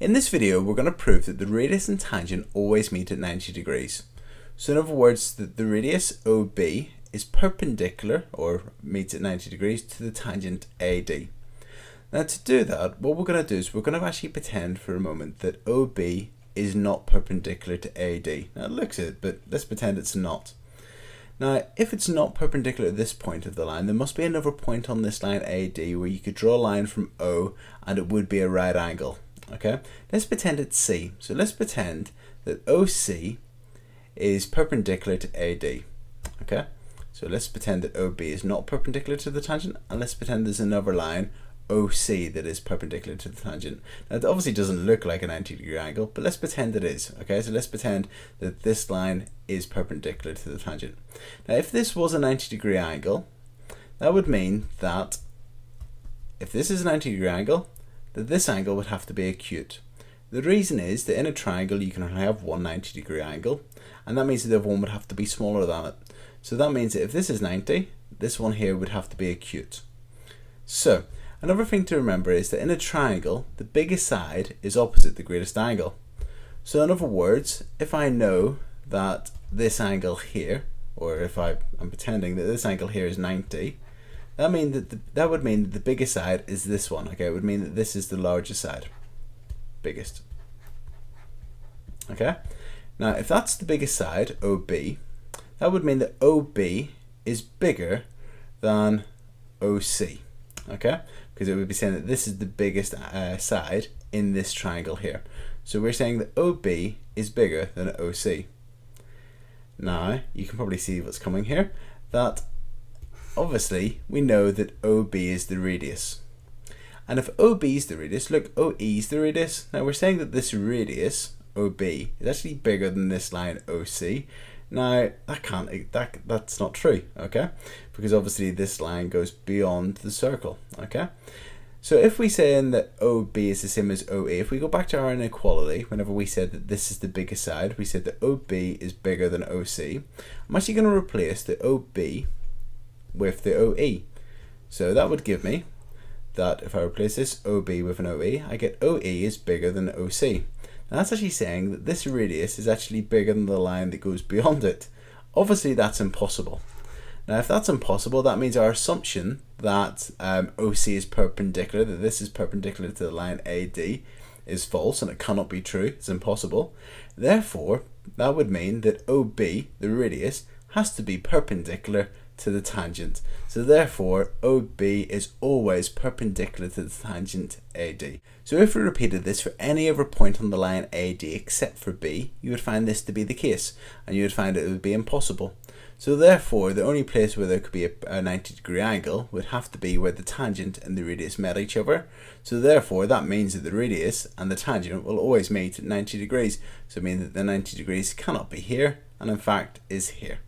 In this video, we're going to prove that the radius and tangent always meet at 90 degrees. So in other words, that the radius OB is perpendicular, or meets at 90 degrees, to the tangent AD. Now to do that, what we're going to do is we're going to actually pretend for a moment that OB is not perpendicular to AD. Now it looks it, but let's pretend it's not. Now, if it's not perpendicular at this point of the line, there must be another point on this line AD where you could draw a line from O and it would be a right angle. Okay, let's pretend it's C. So let's pretend that OC is perpendicular to AD. Okay, so let's pretend that OB is not perpendicular to the tangent, and let's pretend there's another line OC that is perpendicular to the tangent. Now it obviously doesn't look like a 90 degree angle, but let's pretend it is. Okay, so let's pretend that this line is perpendicular to the tangent. Now if this was a 90 degree angle, that would mean that if this is a 90 degree angle, that this angle would have to be acute. The reason is that in a triangle you can only have one 90 degree angle, and that means that the other one would have to be smaller than it. So that means that if this is 90, this one here would have to be acute. So another thing to remember is that in a triangle, the biggest side is opposite the greatest angle. So in other words, if I know that this angle here, or if I'm pretending that this angle here is 90, that would mean that the biggest side is this one. Okay, it would mean that this is the largest side, biggest. Okay, now if that's the biggest side, OB, that would mean that OB is bigger than OC. Okay, because it would be saying that this is the biggest side in this triangle here. So we're saying that OB is bigger than OC. Now, you can probably see what's coming here, that obviously we know that OB is the radius. And if OB is the radius, look, OE is the radius. Now we're saying that this radius, OB, is actually bigger than this line OC. Now that's not true, okay? Because obviously this line goes beyond the circle, okay? So if we say that OB is the same as OE, if we go back to our inequality, whenever we said that this is the biggest side, we said that OB is bigger than OC. I'm actually going to replace the OB with the OE. So that would give me that if I replace this OB with an OE, I get OE is bigger than OC. Now that's actually saying that this radius is actually bigger than the line that goes beyond it. Obviously that's impossible. Now if that's impossible, that means our assumption that OC is perpendicular, that this is perpendicular to the line AD, is false, and it cannot be true, it's impossible. Therefore, that would mean that OB, the radius, has to be perpendicular to the tangent. So therefore, OB is always perpendicular to the tangent AD. So if we repeated this for any other point on the line AD except for B, you would find this to be the case, and you would find it would be impossible. So therefore, the only place where there could be a 90 degree angle would have to be where the tangent and the radius met each other. So therefore, that means that the radius and the tangent will always meet at 90 degrees. So it means that the 90 degrees cannot be here, and in fact is here.